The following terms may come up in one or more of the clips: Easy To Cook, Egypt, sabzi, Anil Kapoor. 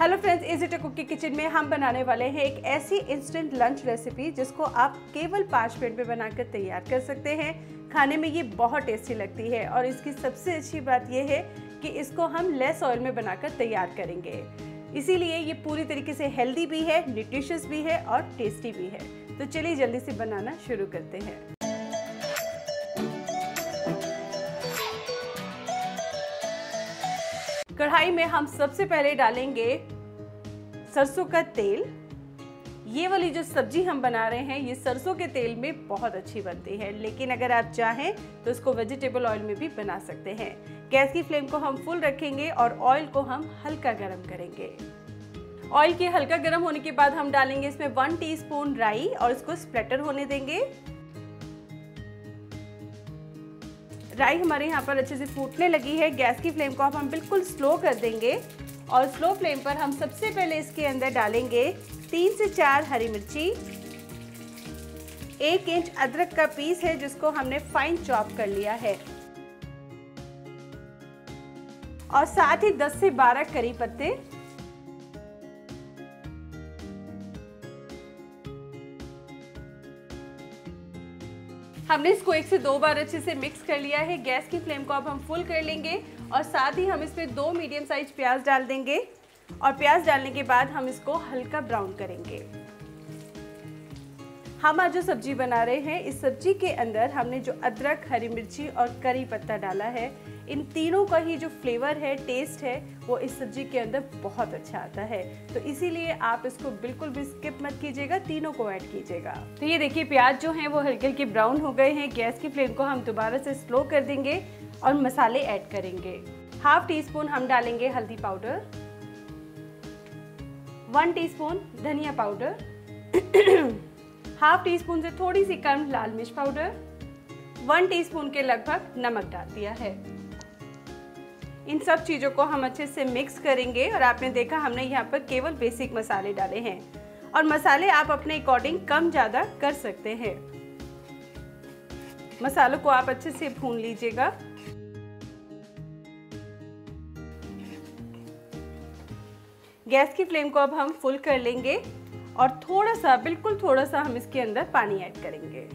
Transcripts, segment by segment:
Hello friends, easy to cook की kitchen में हम बनाने वाले हैं एक ऐसी इंस्टेंट लंच रेसिपी जिसको आप केवल 5 मिनट में बनाकर तैयार कर सकते हैं। खाने में ये बहुत टेस्टी लगती है और इसकी सबसे अच्छी बात ये है कि इसको हम लेस ऑयल में बनाकर तैयार करेंगे, इसीलिए ये पूरी तरीके से हेल्दी भी है, न्यूट्रिशियस भी है और टेस्टी भी है। तो चलिए जल्दी से बनाना शुरू करते हैं। कढ़ाई में हम सबसे पहले डालेंगे सरसों का तेल। ये वाली जो सब्जी हम बना रहे हैं ये सरसों के तेल में बहुत अच्छी बनती है, लेकिन अगर आप चाहें तो इसको वेजिटेबल ऑयल में भी बना सकते हैं। गैस की फ्लेम को हम फुल रखेंगे और ऑयल को हम हल्का गर्म करेंगे। ऑयल के हल्का गर्म होने के बाद हम डालेंगे इसमें 1 टीस्पून राई और इसको स्प्लैटर होने देंगे। राई हमारे यहाँ पर अच्छे से फूटने लगी है। गैस की फ्लेम को अब हम बिल्कुल स्लो कर देंगे और स्लो फ्लेम पर हम सबसे पहले इसके अंदर डालेंगे 3 से 4 हरी मिर्ची। 1 इंच अदरक का पीस है जिसको हमने फाइन चॉप कर लिया है और साथ ही 10 से 12 करी पत्ते। हमने इसको 1 से 2 बार अच्छे से मिक्स कर लिया है। गैस की फ्लेम को अब हम फुल कर लेंगे और साथ ही हम इसमें 2 मीडियम साइज प्याज डाल देंगे और प्याज डालने के बाद हम इसको हल्का ब्राउन करेंगे। हम आज जो सब्जी बना रहे हैं इस सब्जी के अंदर हमने जो अदरक, हरी मिर्ची और करी पत्ता डाला है, इन तीनों का ही जो फ्लेवर है, टेस्ट है, वो इस सब्जी के अंदर बहुत अच्छा आता है। तो इसीलिए आप इसको बिल्कुल भी स्किप मत कीजिएगा, तीनों को ऐड कीजिएगा। तो ये देखिए प्याज जो हैं वो हल्के हल्के ब्राउन हो गए हैं। गैस की फ्लेम को हम दोबारा से स्लो कर देंगे और मसाले ऐड करेंगे। 1/2 टीस्पून हम डालेंगे हल्दी पाउडर, 1 टीस्पून धनिया पाउडर, 1/2 टीस्पून से थोड़ी सी कम लाल मिर्च पाउडर, 1 टीस्पून के लगभग नमक डाल दिया है। इन सब चीज़ों को हम अच्छे से मिक्स करेंगे और आपने देखा हमने यहाँ पर केवल बेसिक मसाले डाले हैं और मसाले आप अपने अकॉर्डिंग कम ज़्यादा कर सकते हैं। मसालों को आप अच्छे से भून लीजिएगा। गैस की फ्लेम को अब हम फुल कर लेंगे और थोड़ा सा, बिल्कुल थोड़ा सा हम इसके अंदर पानी ऐड करेंगे।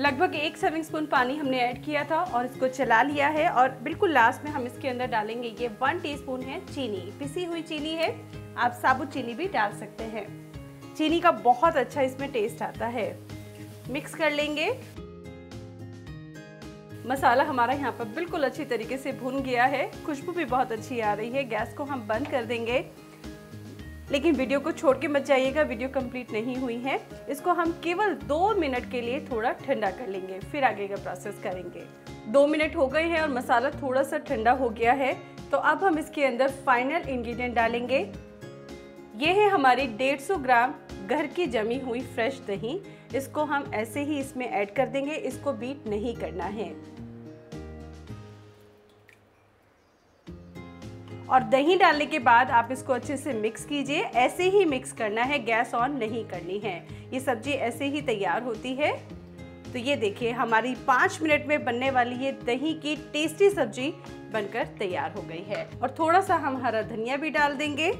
लगभग 1 सर्विंग स्पून पानी हमने ऐड किया था और इसको चला लिया है और बिल्कुल लास्ट में हम इसके अंदर डालेंगे ये 1 टीस्पून है चीनी। पिसी हुई चीनी है, आप साबुत चीनी भी डाल सकते हैं। चीनी का बहुत अच्छा इसमें टेस्ट आता है। मिक्स कर लेंगे। मसाला हमारा यहाँ पर बिल्कुल अच्छी तरीके से भुन गया है, खुशबू भी बहुत अच्छी आ रही है। गैस को हम बंद कर देंगे, लेकिन वीडियो को छोड़ के मत जाइएगा, वीडियो कंप्लीट नहीं हुई है। इसको हम केवल 2 मिनट के लिए थोड़ा ठंडा कर लेंगे, फिर आगे का प्रोसेस करेंगे। 2 मिनट हो गए हैं और मसाला थोड़ा सा ठंडा हो गया है। तो अब हम इसके अंदर फाइनल इंग्रेडिएंट डालेंगे। ये है हमारी 150 ग्राम घर की जमी हुई फ्रेश दही। इसको हम ऐसे ही इसमें ऐड कर देंगे, इसको बीट नहीं करना है। और दही डालने के बाद आप इसको अच्छे से मिक्स कीजिए। ऐसे ही मिक्स करना है, गैस ऑन नहीं करनी है। ये सब्जी ऐसे ही तैयार होती है। तो ये देखिए हमारी 5 मिनट में बनने वाली ये दही की टेस्टी सब्जी बनकर तैयार हो गई है। और थोड़ा सा हम हरा धनिया भी डाल देंगे।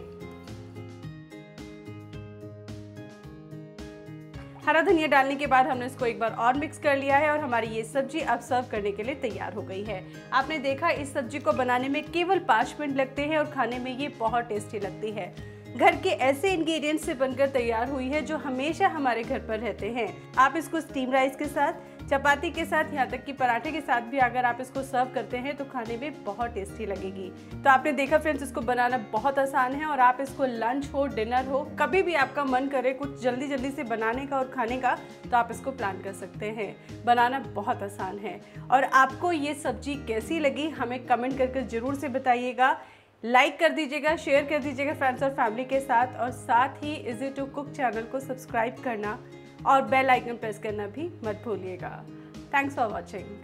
हरा धनिया डालने के बाद हमने इसको एक बार और मिक्स कर लिया है और हमारी ये सब्जी अब सर्व करने के लिए तैयार हो गई है। आपने देखा इस सब्जी को बनाने में केवल 5 मिनट लगते हैं और खाने में ये बहुत टेस्टी लगती है। घर के ऐसे इंग्रेडिएंट्स से बनकर तैयार हुई है जो हमेशा हमारे घर पर रहते हैं। आप इसको स्टीम राइस के साथ, चपाती के साथ, यहाँ तक कि पराठे के साथ भी अगर आप इसको सर्व करते हैं तो खाने में बहुत टेस्टी लगेगी। तो आपने देखा फ्रेंड्स, इसको बनाना बहुत आसान है और आप इसको लंच हो, डिनर हो, कभी भी आपका मन करे कुछ जल्दी जल्दी से बनाने का और खाने का, तो आप इसको प्लान कर सकते हैं। बनाना बहुत आसान है। और आपको ये सब्जी कैसी लगी हमें कमेंट करके ज़रूर से बताइएगा। लाइक कर दीजिएगा, शेयर कर दीजिएगा फ्रेंड्स और फैमिली के साथ, और साथ ही इजी टू कुक चैनल को सब्सक्राइब करना और बेल आइकन प्रेस करना भी मत भूलिएगा। Thanks for watching.